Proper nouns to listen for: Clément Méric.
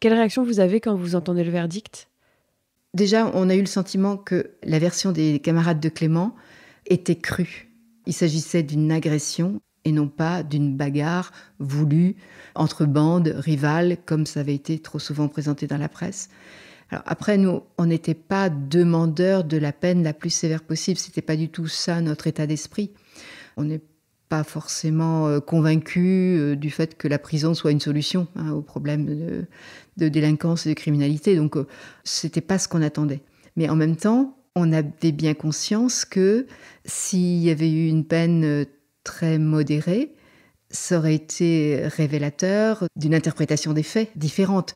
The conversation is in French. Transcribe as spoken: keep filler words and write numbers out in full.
Quelle réaction vous avez quand vous entendez le verdict? Déjà, on a eu le sentiment que la version des camarades de Clément était crue. Il s'agissait d'une agression et non pas d'une bagarre voulue entre bandes rivales, comme ça avait été trop souvent présenté dans la presse. Alors après, nous, on n'était pas demandeurs de la peine la plus sévère possible. C'était pas du tout ça notre état d'esprit. On n'est pas forcément convaincus du fait que la prison soit une solution hein, au problème de, de délinquance et de criminalité. Donc, c'était pas ce qu'on attendait. Mais en même temps, on avait bien conscience que s'il y avait eu une peine très modérée, ça aurait été révélateur d'une interprétation des faits différente.